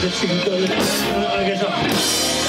this thing goes. I guess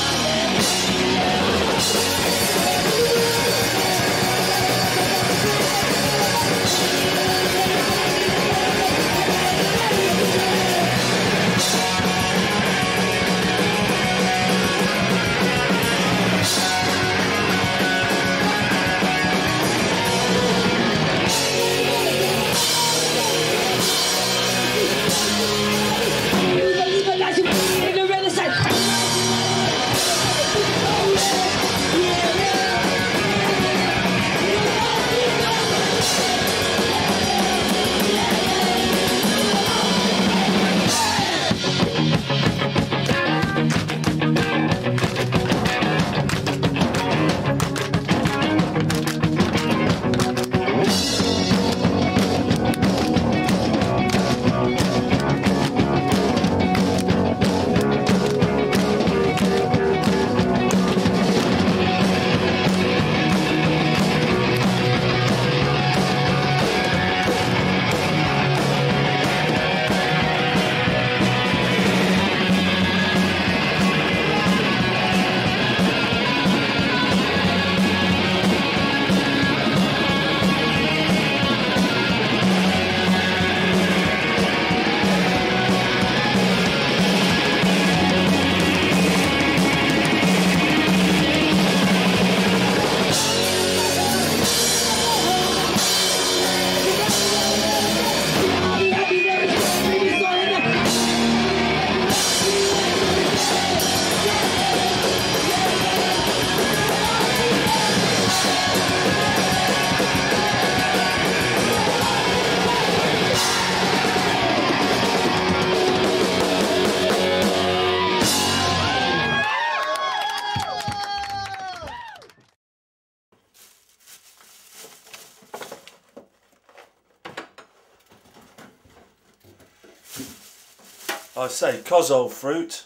I say, cos old fruit.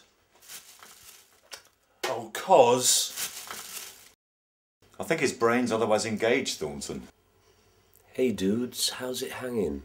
Oh, cos. I think his brain's otherwise engaged, Thornton. Hey dudes, how's it hanging?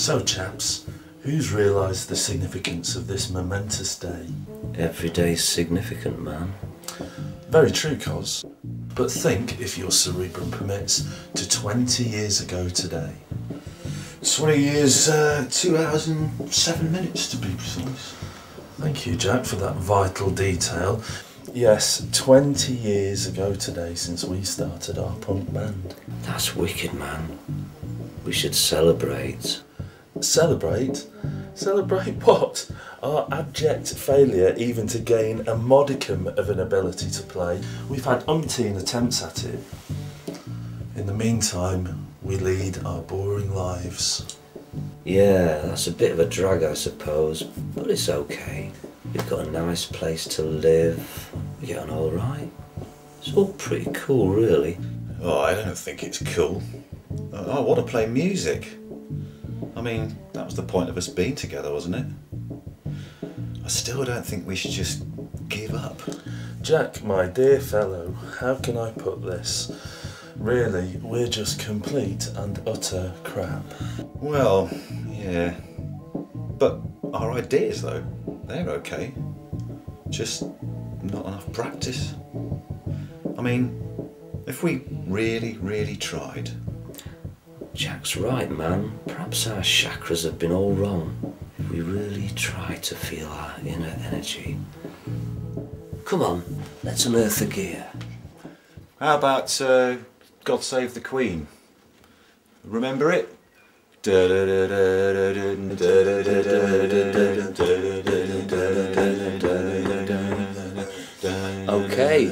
So chaps, who's realised the significance of this momentous day? Every day's significant, man. Very true, Coz. But think, if your cerebrum permits, to 20 years ago today. 20 years, 2 hours and 7 minutes to be precise. Thank you, Jack, for that vital detail. Yes, 20 years ago today since we started our punk band. That's wicked, man. We should celebrate. Celebrate? Celebrate what? Our abject failure even to gain a modicum of an ability to play. We've had umpteen attempts at it. In the meantime, we lead our boring lives. Yeah, that's a bit of a drag, I suppose, but it's okay. We've got a nice place to live. We're getting all right. It's all pretty cool, really. Oh, I don't think it's cool. I want to play music. I mean, that was the point of us being together, wasn't it? I still don't think we should just give up. Jack, my dear fellow, how can I put this? Really, we're just complete and utter crap. Well, yeah. But our ideas, though, they're okay. Just not enough practice. I mean, if we really, really tried... Jack's right, man. Perhaps our chakras have been all wrong. If we really try to feel our inner energy. Come on, let's unearth the gear. How about God Save the Queen? Remember it? Okay,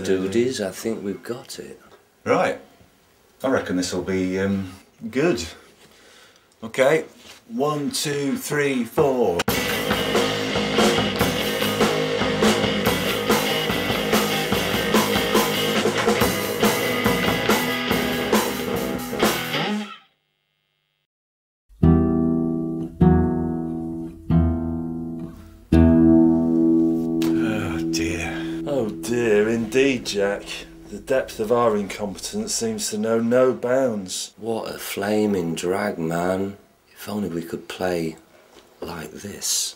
dudies, I think we've got it. Right. I reckon this will be good. Okay, 1, 2, 3, 4. Oh dear, indeed, Jack. The depth of our incompetence seems to know no bounds. What a flaming drag, man. If only we could play like this.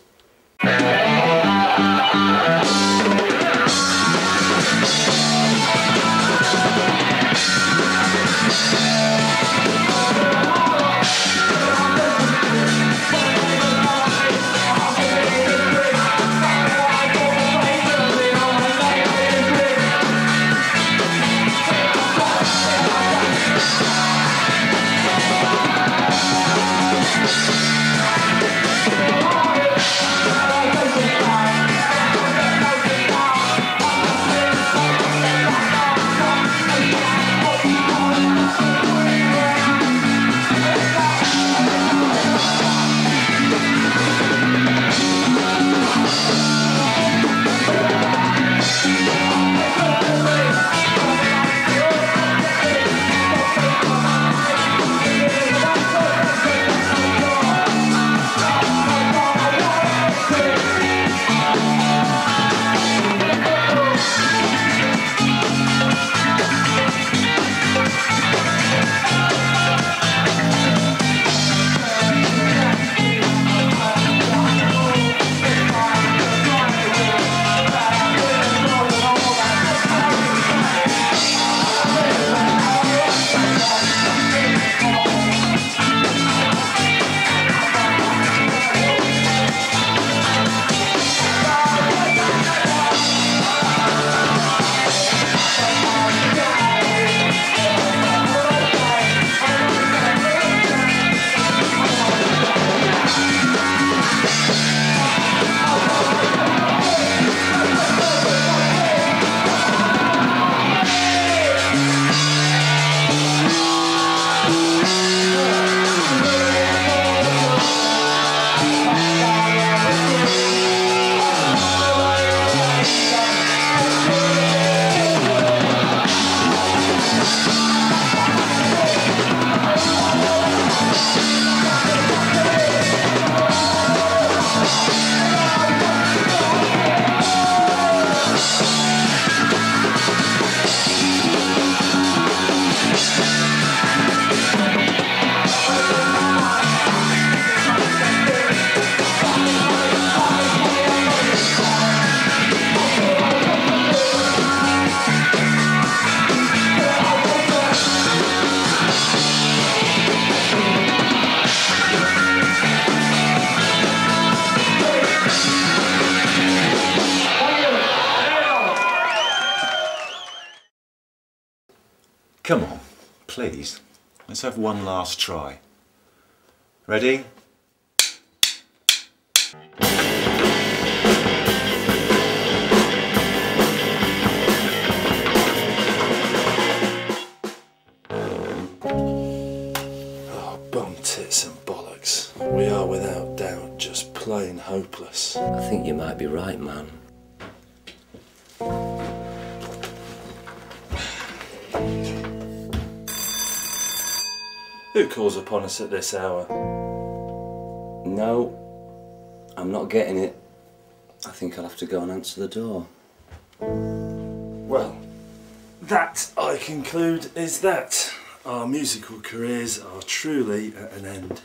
Come on, please. Let's have one last try. Ready? Oh, bum tits and bollocks. We are without doubt just plain hopeless. I think you might be right, man. Who calls upon us at this hour? No, I'm not getting it. I think I'll have to go and answer the door. Well, that, I conclude, is that. Our musical careers are truly at an end.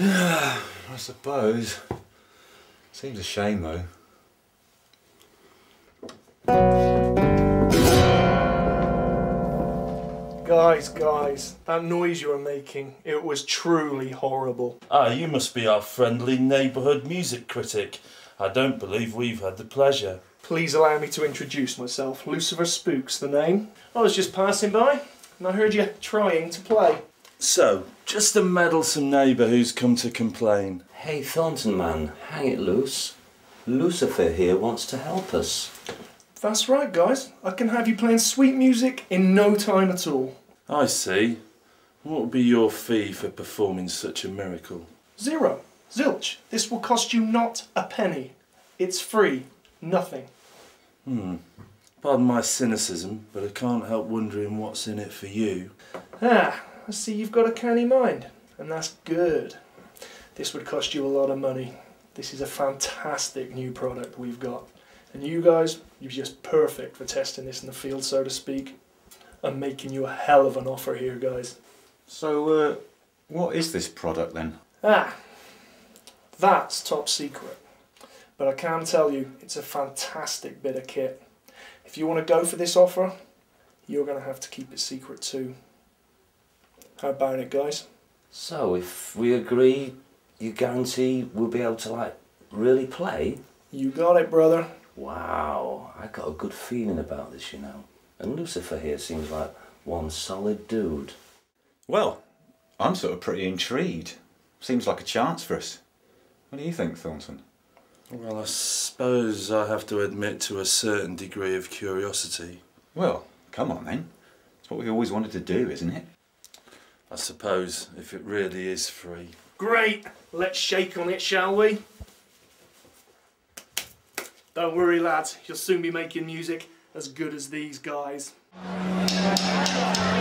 I suppose. Seems a shame, though. Guys, that noise you were making, it was truly horrible. Ah, you must be our friendly neighbourhood music critic. I don't believe we've had the pleasure. Please allow me to introduce myself. Lucifer Spooks, the name. I was just passing by, and I heard you trying to play. So, just a meddlesome neighbour who's come to complain. Hey, Thornton man, hang it loose. Lucifer here wants to help us. That's right, guys. I can have you playing sweet music in no time at all. I see. What would be your fee for performing such a miracle? Zero. Zilch. This will cost you not a penny. It's free. Nothing. Pardon my cynicism, but I can't help wondering what's in it for you. Ah, I see you've got a canny mind. And that's good. This would cost you a lot of money. This is a fantastic new product we've got. And you guys, you're just perfect for testing this in the field, so to speak. I'm making you a hell of an offer here, guys. So, what is this product then? Ah, that's top secret. But I can tell you, it's a fantastic bit of kit. If you want to go for this offer, you're going to have to keep it secret too. How about it, guys? So, if we agree, you guarantee we'll be able to, like, really play? You got it, brother. Wow, I got a good feeling about this, you know. And Lucifer here seems like one solid dude. Well, I'm sort of pretty intrigued. Seems like a chance for us. What do you think, Thornton? Well, I suppose I have to admit to a certain degree of curiosity. Well, come on then. It's what we've always wanted to do, isn't it? I suppose, if it really is free. Great! Let's shake on it, shall we? Don't worry, lads. You'll soon be making music as good as these guys. Bye.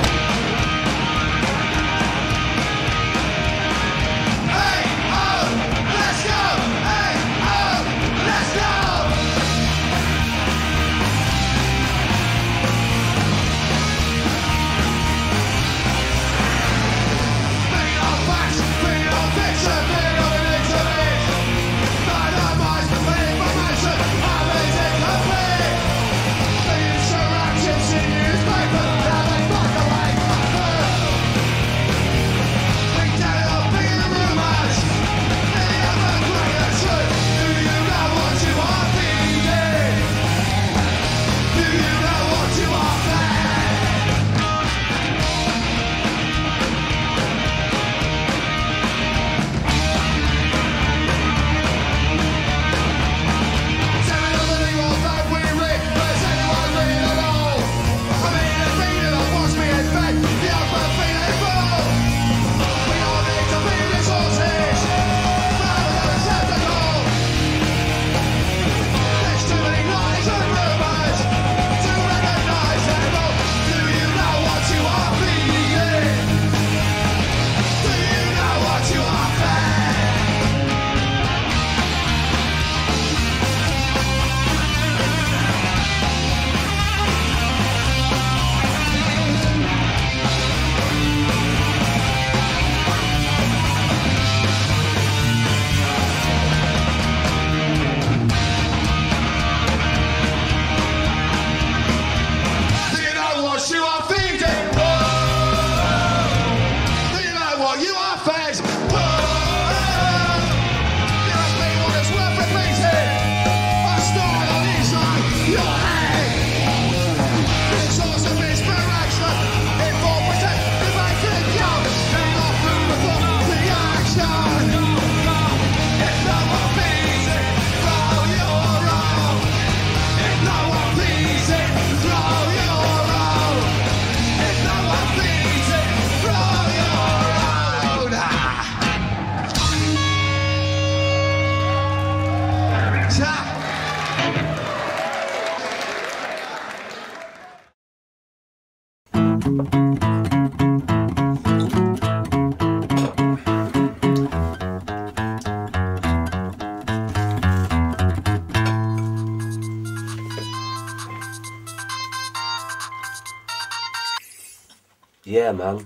yeah, man,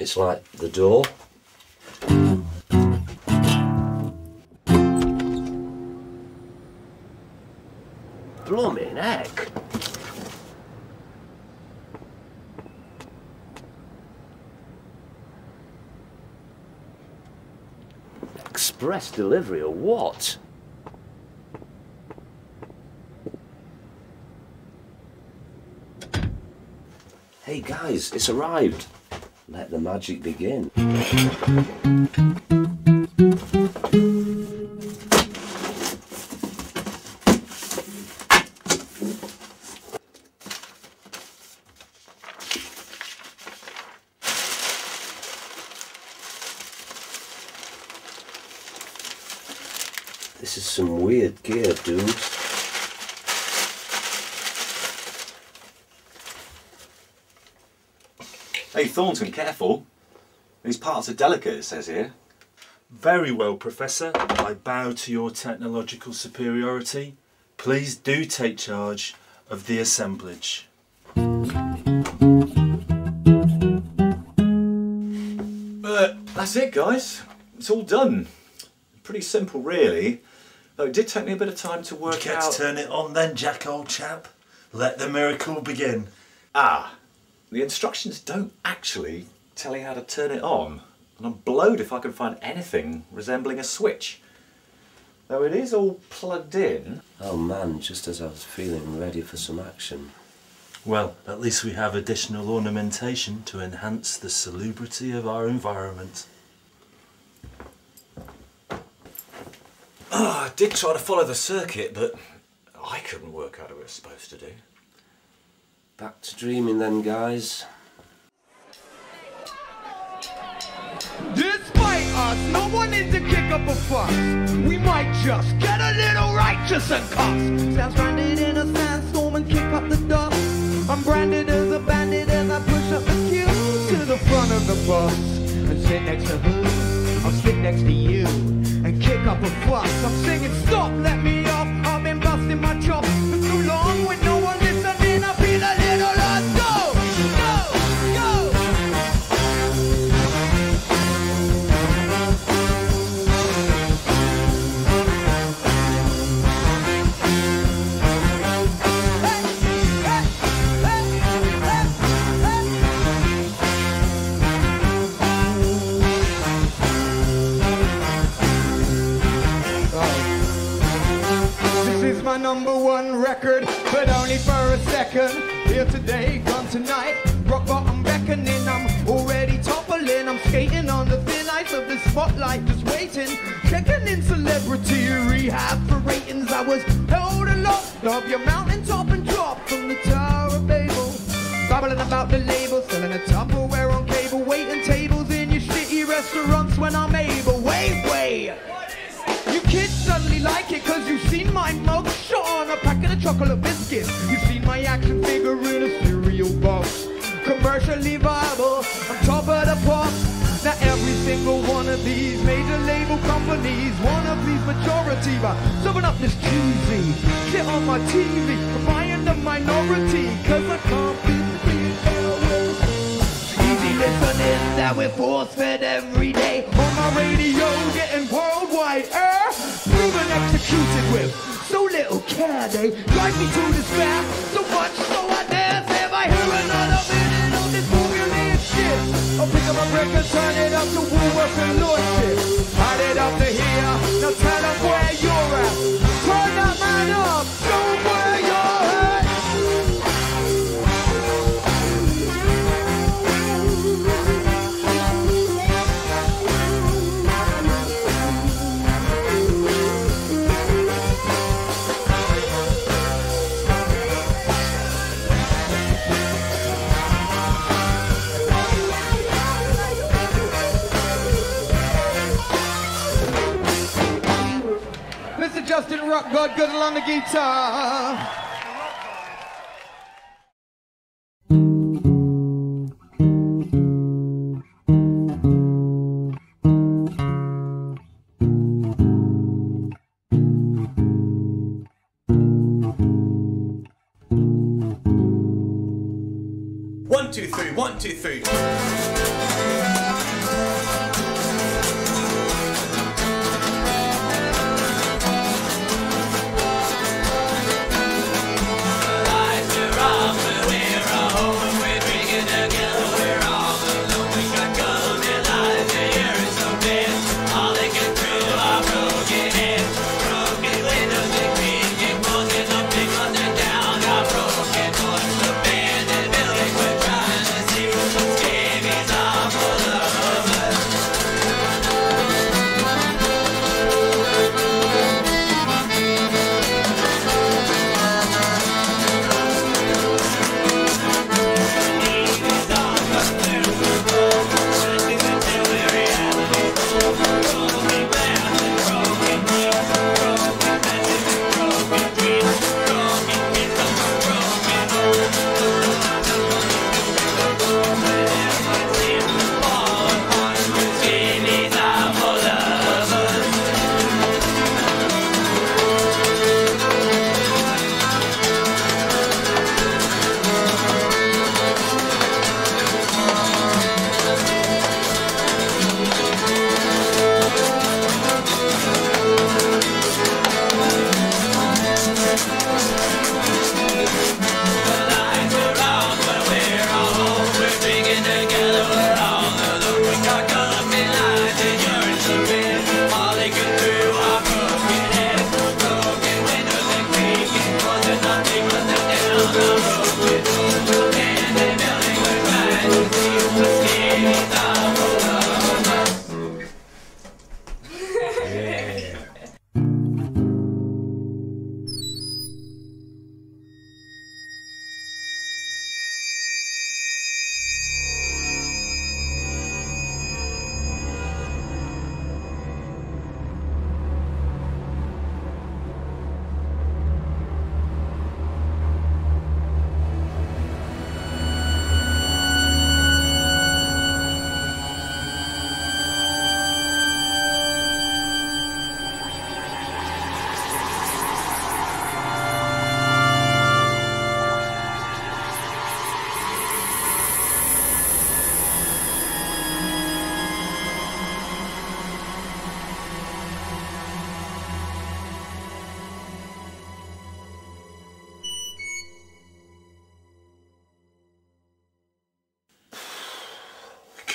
it's like the door. Blooming heck. Express delivery or what? Hey guys, it's arrived. Let the magic begin. This is some weird gear, dudes. Hey Thornton, careful. These parts are delicate, it says here. Very well, Professor. I bow to your technological superiority. Please do take charge of the assemblage. That's it, guys. It's all done. Pretty simple, really. Though it did take me a bit of time to work out. Let's turn it on then, Jack, old chap. Let the miracle begin. Ah. The instructions don't actually tell you how to turn it on, and I'm blowed if I can find anything resembling a switch. Though it is all plugged in. Oh man, just as I was feeling ready for some action. Well, at least we have additional ornamentation to enhance the salubrity of our environment. Oh, I did try to follow the circuit, but I couldn't work out what it was supposed to do. Back to dreaming then, guys. Despite us, no one is to kick up a fuss. We might just get a little righteous and cuss. Sounds stranded in a sandstorm and kick up the dust. I'm branded as a bandit as I push up the queue to the front of the bus and sit next to who? I'll sit next to you and kick up a fuss. I'm singing, stop, let me off. I've been busting my chops for too long with no one listening. I've been a little lost. My number one record, but only for a second. Here today, gone tonight. Rock bottom beckoning, I'm already toppling. I'm skating on the thin ice of the spotlight, just waiting. Checking in celebrity rehab for ratings. I was held aloft of your mountaintop and dropped from the Tower of Babel. Babbling about the label, selling a Tupperware on cable. Waiting tables in your shitty restaurants when I'm able. Wait, wait. Kids suddenly like it cause you've seen my mug shot on a packet of chocolate biscuits. You've seen my action figure in a cereal box. Commercially viable, I'm top of the pop. Now every single one of these major label companies wanna please majority by serving up this cheesy shit on my TV. I am the minority cause I can't be easy listening that we're force-fed every day. On my radio getting worldwide proven executed with so little care. They drive me to despair so much so I dare say if I hear another minute of this formulated shit I'll pick up a brick and turn it up to Woolworth and Lordship. Add it up to here, now tell them where you're at. Turn that man up, show where you're at. Justin Rock God, good on the guitar. One, two, three, one, two,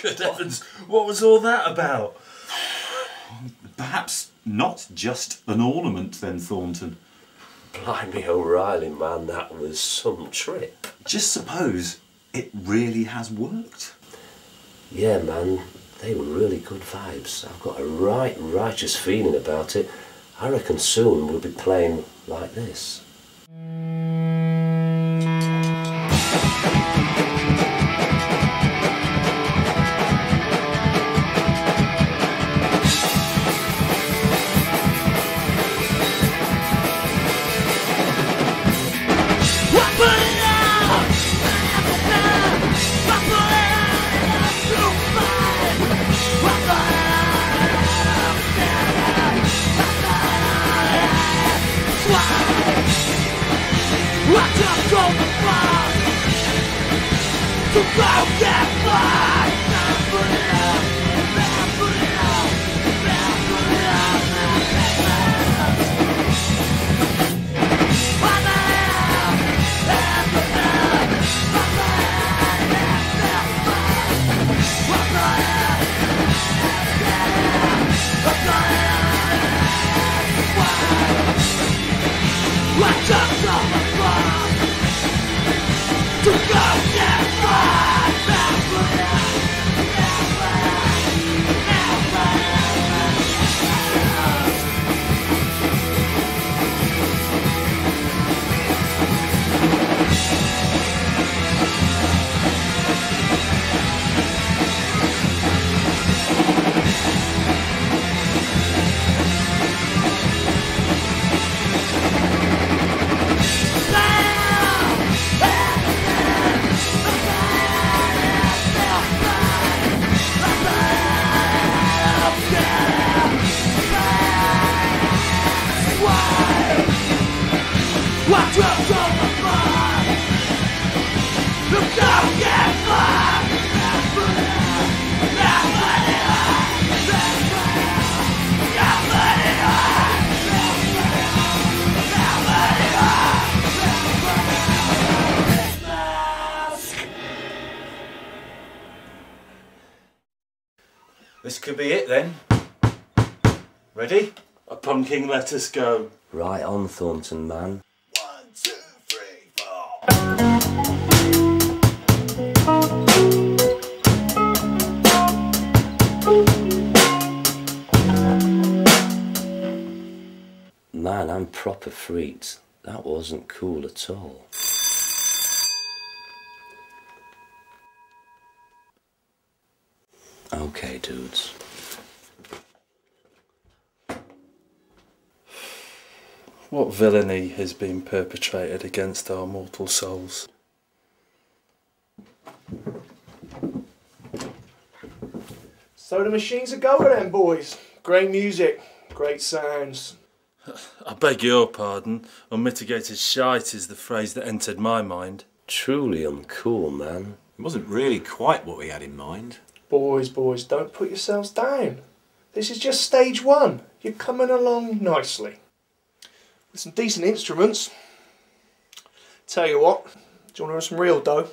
Good heavens, what was all that about? Perhaps not just an ornament then, Thornton. Blimey O'Reilly, man, that was some trip. Just suppose it really has worked. Yeah, man, they were really good vibes. I've got a right righteous feeling about it. I reckon soon we'll be playing like this. This could be it then. Ready? A punking, let us go. Right on, Thornton, man. 1, 2, 3, 4. Man, I'm proper freaked. That wasn't cool at all. Okay, dudes. What villainy has been perpetrated against our mortal souls? So the machines are going then, boys. Great music, great sounds. I beg your pardon, unmitigated shite is the phrase that entered my mind. Truly uncool, man. It wasn't really quite what we had in mind. Boys, boys, don't put yourselves down. This is just stage one. You're coming along nicely. With some decent instruments. Tell you what, do you want to earn some real dough?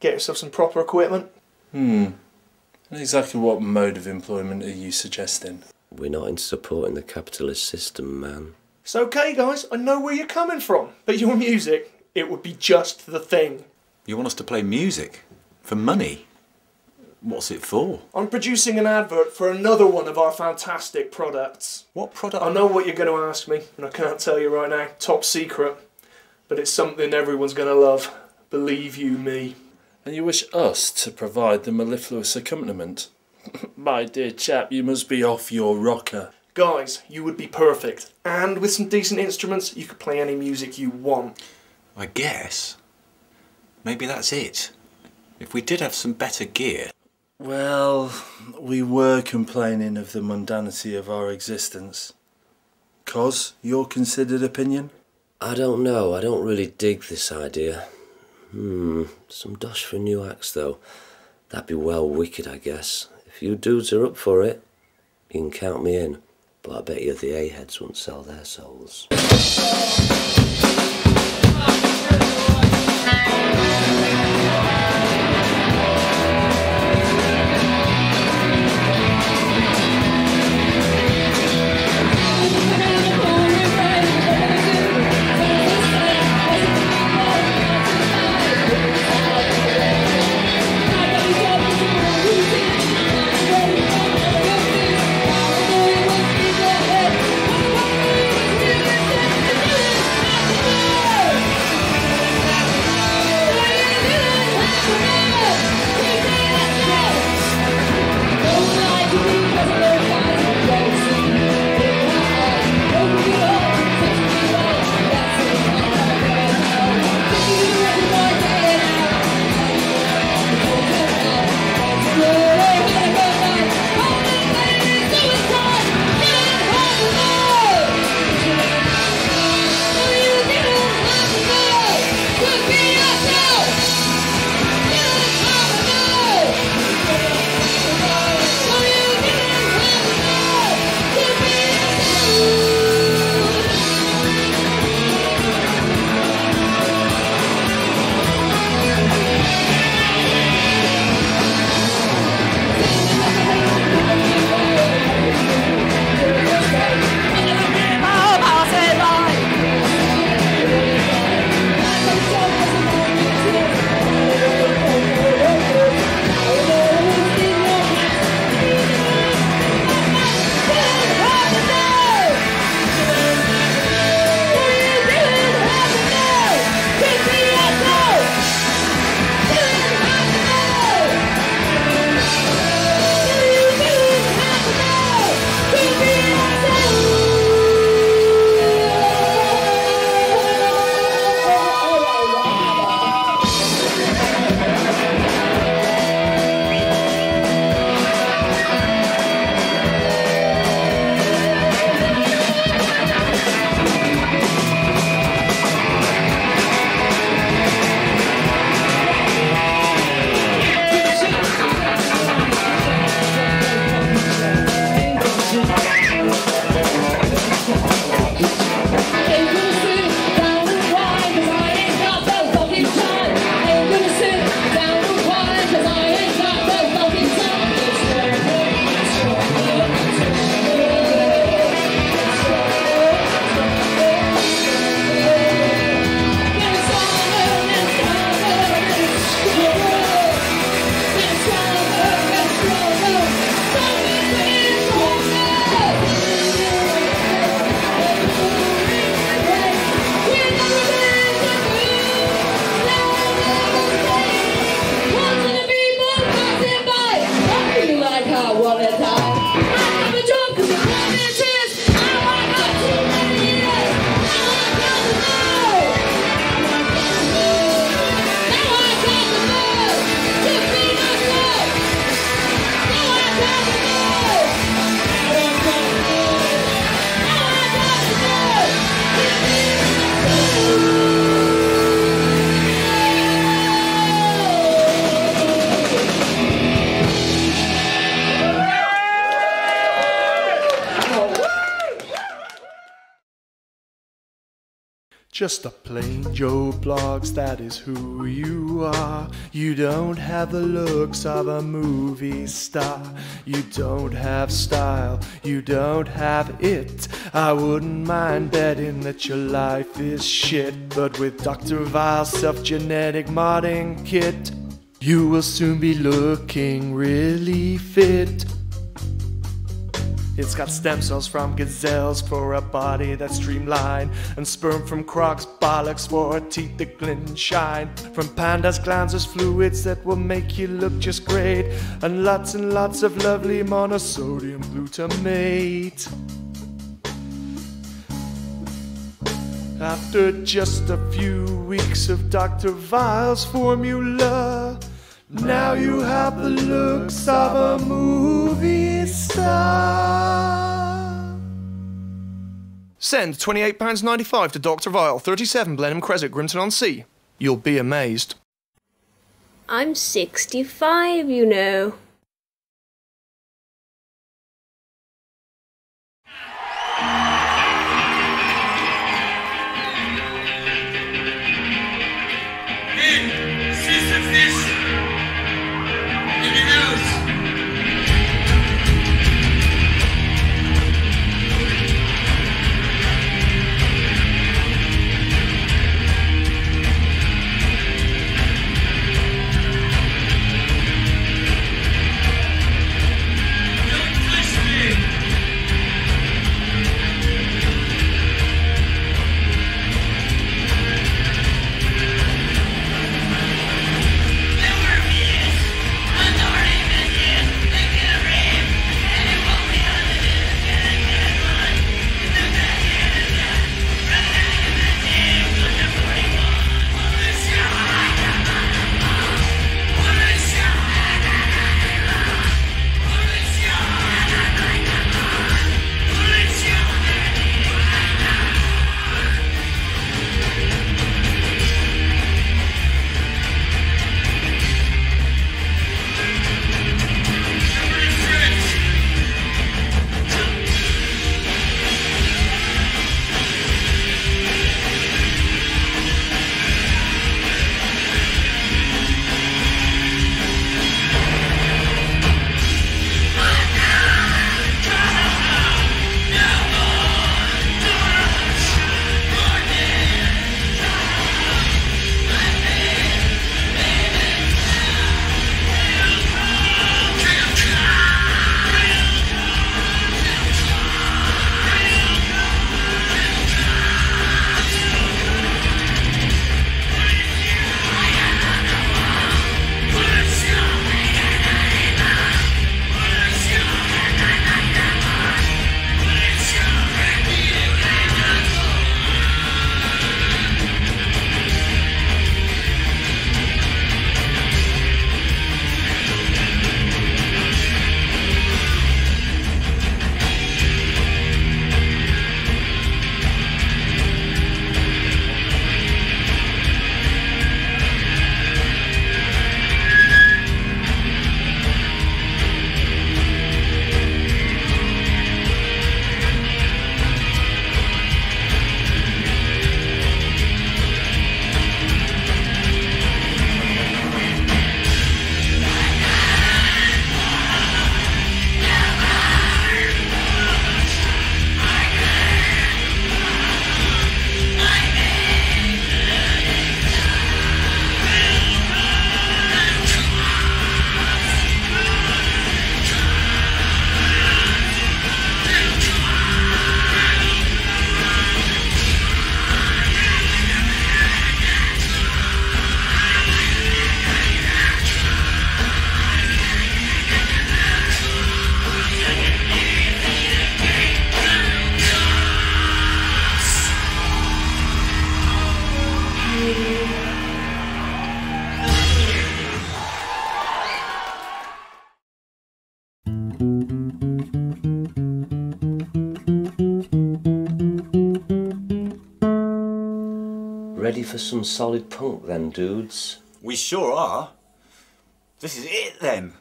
Get yourself some proper equipment. And exactly what mode of employment are you suggesting? We're not in supporting the capitalist system, man. It's okay, guys, I know where you're coming from. But your music, it would be just the thing. You want us to play music? For money? What's it for? I'm producing an advert for another one of our fantastic products. What product? I know what you're going to ask me, and I can't tell you right now. Top secret. But it's something everyone's going to love. Believe you me. And you wish us to provide the mellifluous accompaniment? My dear chap, you must be off your rocker. Guys, you would be perfect. And with some decent instruments, you could play any music you want. I guess. Maybe that's it. If we did have some better gear. Well, we were complaining of the mundanity of our existence. Cos, your considered opinion? I don't know. I don't really dig this idea. Some dosh for new acts, though. That'd be well wicked, I guess. If you dudes are up for it, you can count me in. But I bet you the A-Heads won't sell their souls. Just a plain Joe Bloggs, that is who you are. You don't have the looks of a movie star. You don't have style, you don't have it. I wouldn't mind betting that your life is shit, but with Dr. Vile's self-genetic modding kit, you will soon be looking really fit. It's got stem cells from gazelles for a body that's streamlined, and sperm from crocs, bollocks for teeth that glint and shine. From pandas, clowns, there's fluids that will make you look just great, and lots of lovely monosodium glutamate. After just a few weeks of Dr. Vile's formula, now you have the looks of a movie star. Send £28.95 to Dr. Vile, 37 Blenheim Crescent, Grimton-on-Sea. You'll be amazed. I'm 65, you know. For some solid punk then, dudes. We sure are. This is it then.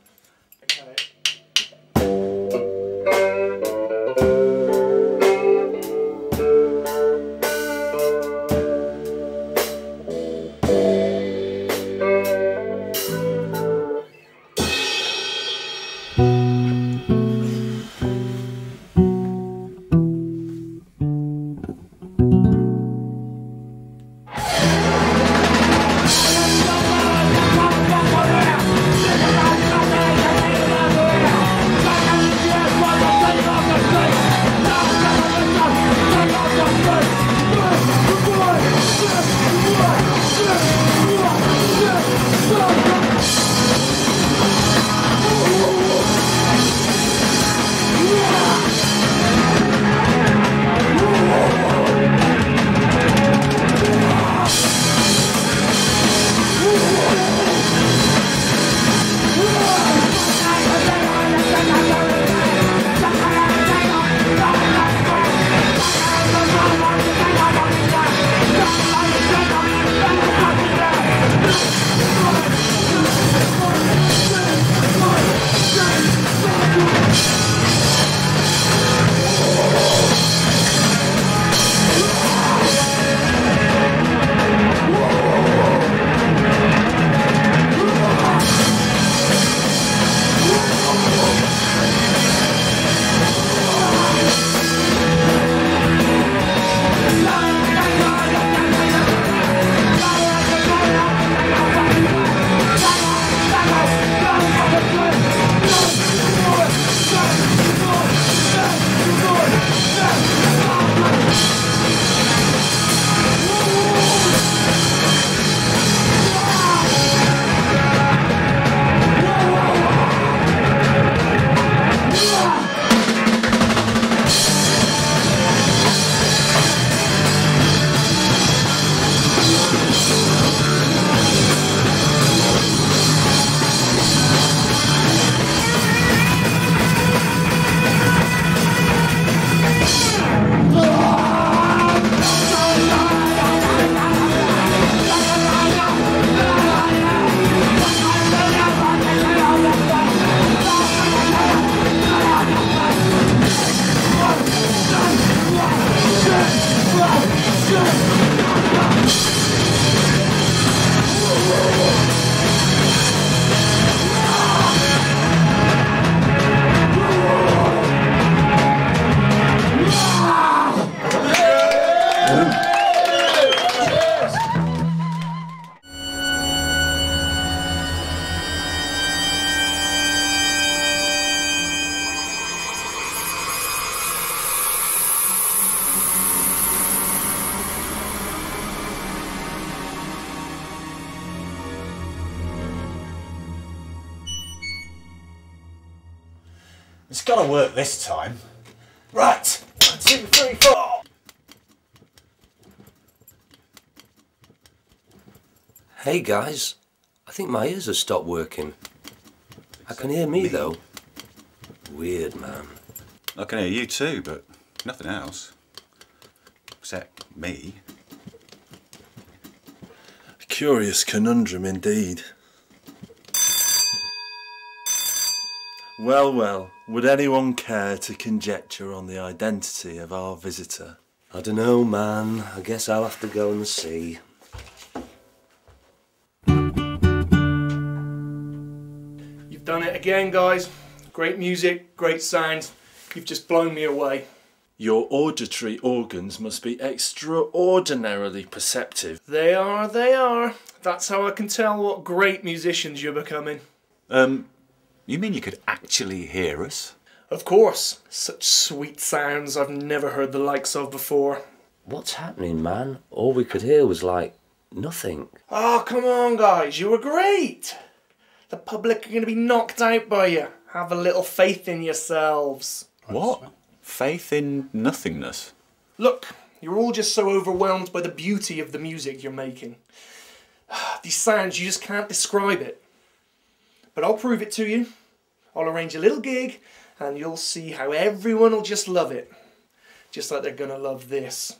It's gotta work this time. Right! 1, 2, 3, 4! Hey guys, I think my ears have stopped working. I can hear me though. Weird, man. I can hear you too, but nothing else. Except me. A curious conundrum indeed. Well, well, would anyone care to conjecture on the identity of our visitor? I don't know, man. I guess I'll have to go and see. You've done it again, guys. Great music, great sounds. You've just blown me away. Your auditory organs must be extraordinarily perceptive. They are, they are. That's how I can tell what great musicians you're becoming. You mean you could actually hear us? Of course. Such sweet sounds I've never heard the likes of before. What's happening, man? All we could hear was, like, nothing. Oh, come on, guys. You were great. The public are going to be knocked out by you. Have a little faith in yourselves. What? Faith in nothingness? Look, you're all just so overwhelmed by the beauty of the music you're making. These sounds, you just can't describe it. But I'll prove it to you. I'll arrange a little gig and you'll see how everyone will just love it. Just like they're gonna love this.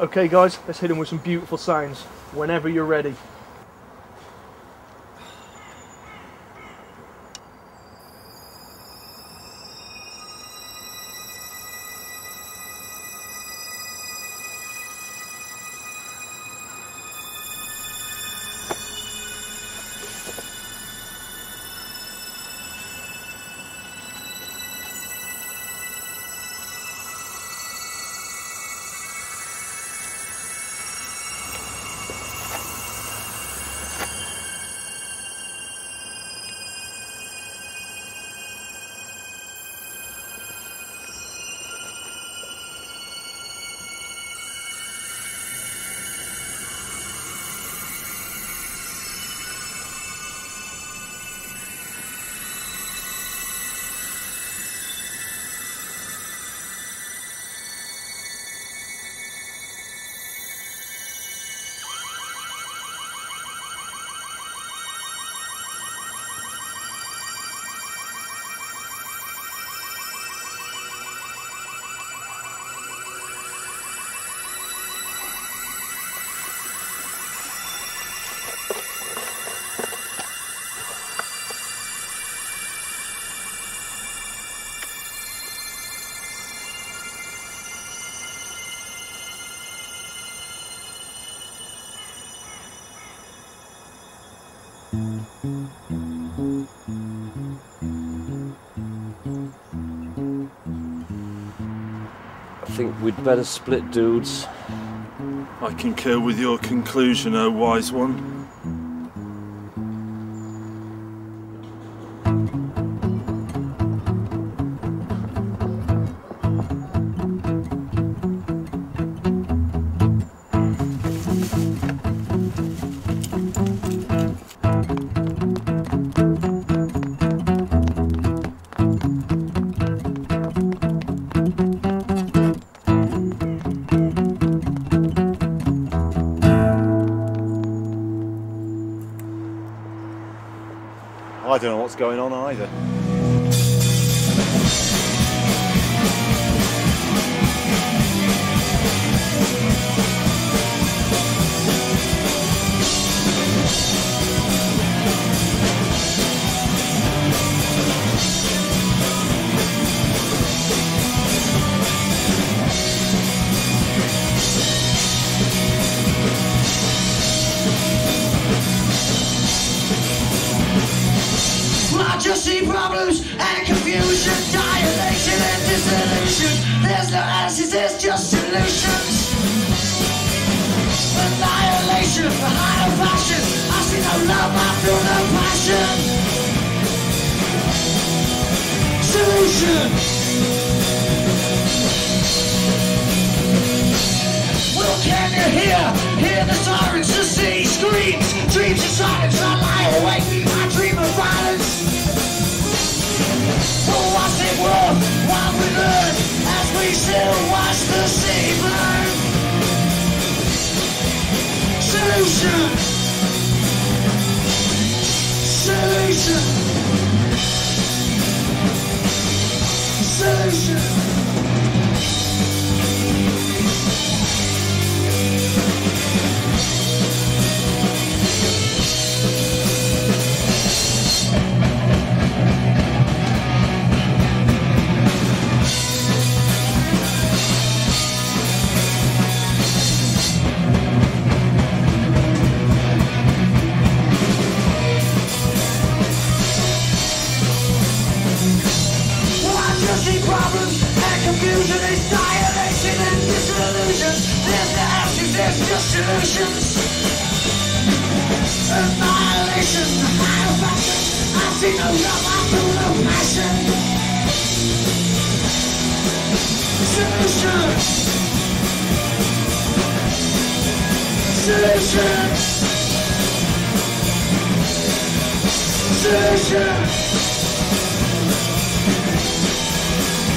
Okay guys, let's hit them with some beautiful sounds, whenever you're ready. think we'd better split, dudes. I concur with your conclusion, oh wise one. I don't know what's going on either. See problems and confusion, dilation and dissolution. There's no answers, there's just solutions. Annihilation, a higher passion. I see no love, I feel no passion. Solution. Well, can you hear? Hear the sirens, the sea screams. Dreams of silence, I lie awake, I dream of violence. For what's it worth, what we learn, as we still watch the sea burn. Solution. Solution. Solution. Confusion is dilation and disillusion. There's no answers, there's just solutions. Annihilation, higher fashion. I see no love, I feel no passion. Solution. Solution. Solution.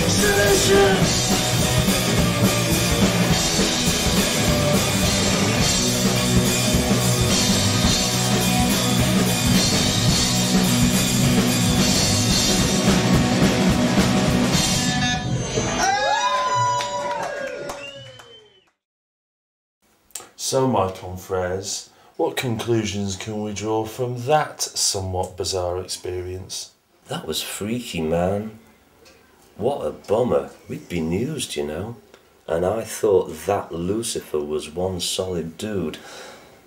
Solution. So, my confrères, what conclusions can we draw from that somewhat bizarre experience? That was freaky, man. What a bummer. We'd been used, you know. And I thought that Lucifer was one solid dude.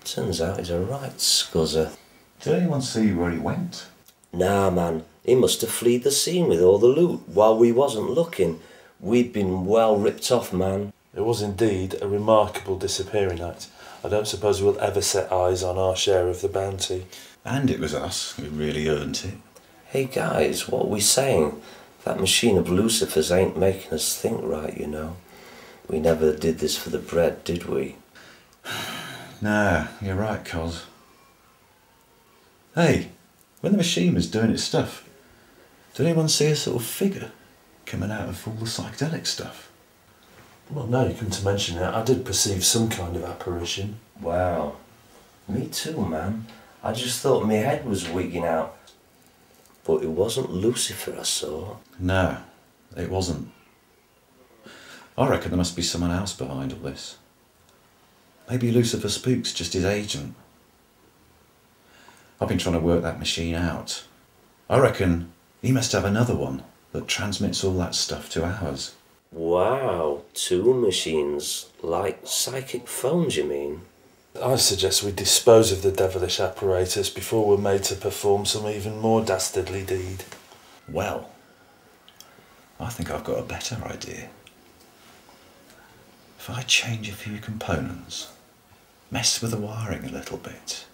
Turns out he's a right scuzzer. Did anyone see where he went? Nah, man. He must have fled the scene with all the loot while we wasn't looking. We'd been well ripped off, man. It was indeed a remarkable disappearing act. I don't suppose we'll ever set eyes on our share of the bounty. And it was us who really earned it. Hey guys, what are we saying? That machine of Lucifer's ain't making us think right, you know. We never did this for the bread, did we? Nah, you're right, Coz. Hey, when the machine was doing its stuff, did anyone see a sort of figure coming out of all the psychedelic stuff? Well, no, you come to mention it, I did perceive some kind of apparition. Wow. Me too, man. I just thought my head was wigging out. But it wasn't Lucifer I saw. No, it wasn't. I reckon there must be someone else behind all this. Maybe Lucifer Spooks, just his agent. I've been trying to work that machine out. I reckon he must have another one that transmits all that stuff to ours. Wow, two machines, like psychic phones, you mean? I suggest we dispose of the devilish apparatus before we're made to perform some even more dastardly deed. Well, I think I've got a better idea. if I change a few components, mess with the wiring a little bit.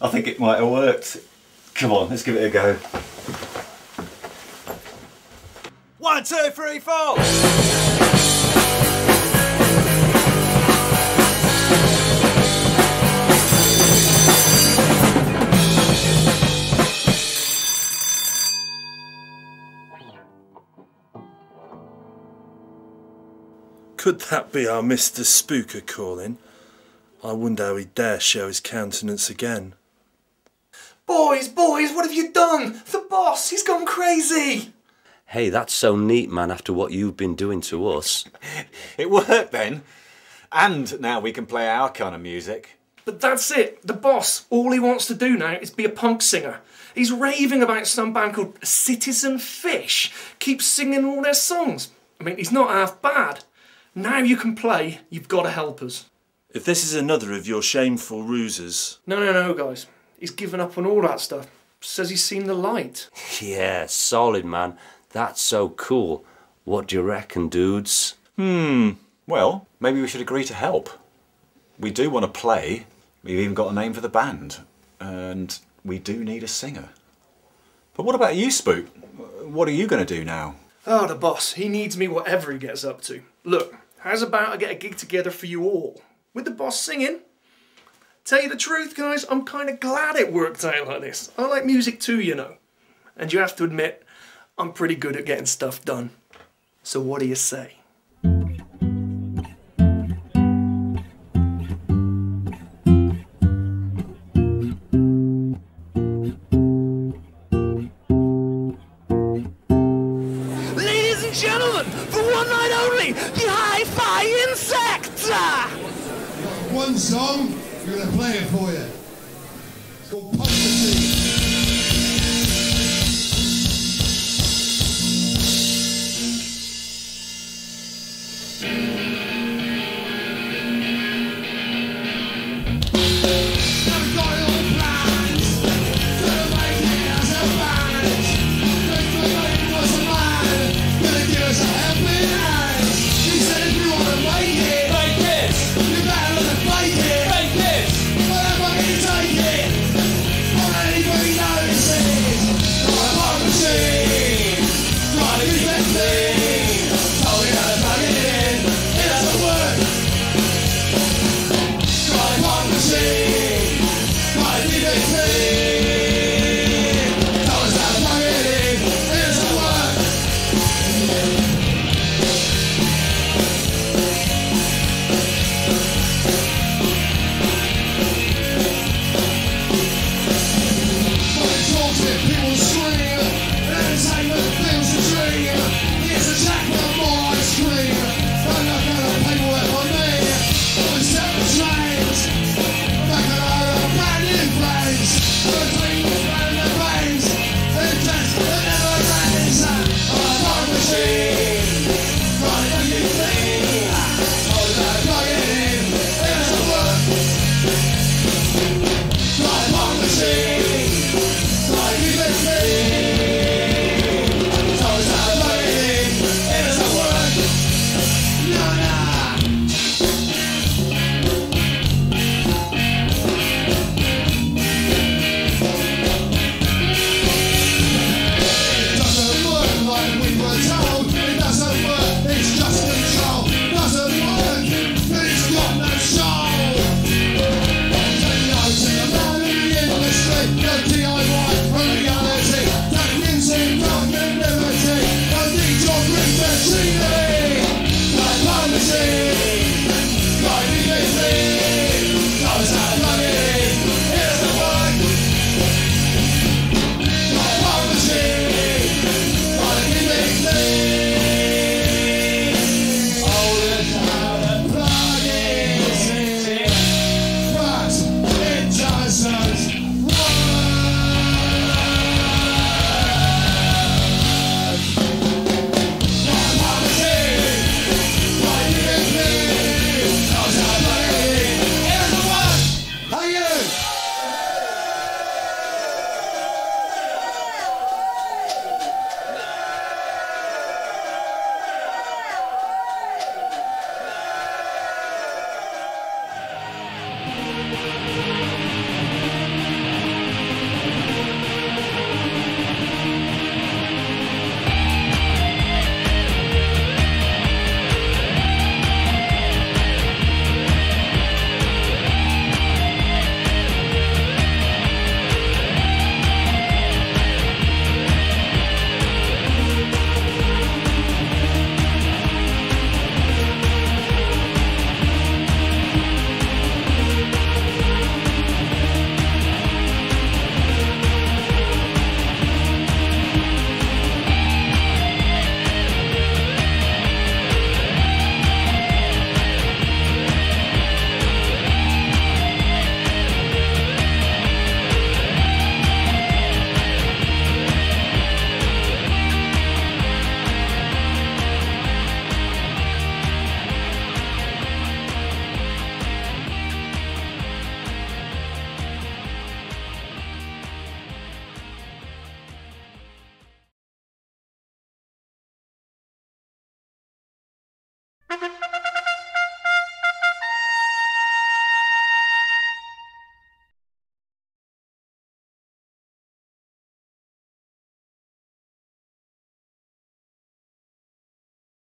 I think it might have worked. Come on, let's give it a go. 1, 2, 3, 4! Could that be our Mr. Spooker calling? I wonder how he dare show his countenance again. Boys, boys, what have you done? The boss, he's gone crazy! Hey, that's so neat, man, after what you've been doing to us. It worked then. And now we can play our kind of music. But that's it. The boss, all he wants to do now is be a punk singer. He's raving about some band called Citizen Fish. Keeps singing all their songs. I mean, he's not half bad. Now you can play, you've got to help us. If this is another of your shameful ruses... No, no, no, guys. He's given up on all that stuff. Says he's seen the light. Yeah, solid, man. That's so cool. What do you reckon, dudes? Well, maybe we should agree to help. we do want to play. We've even got a name for the band, and we do need a singer. But what about you, Spook? What are you going to do now? Oh, the boss. He needs me whatever he gets up to. Look, how's about I get a gig together for you all? With the boss singing? Tell you the truth, guys, I'm kind of glad it worked out like this. I like music too, you know. And you have to admit, I'm pretty good at getting stuff done. So what do you say? One song, we're going to play it for you. It's called Punch the Sea.